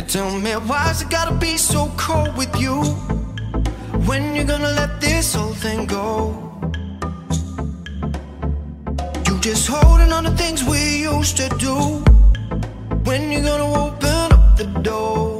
You tell me, why's it gotta be so cold with you? When you gonna let this whole thing go? You just holding on to things we used to do. When you gonna open up the door?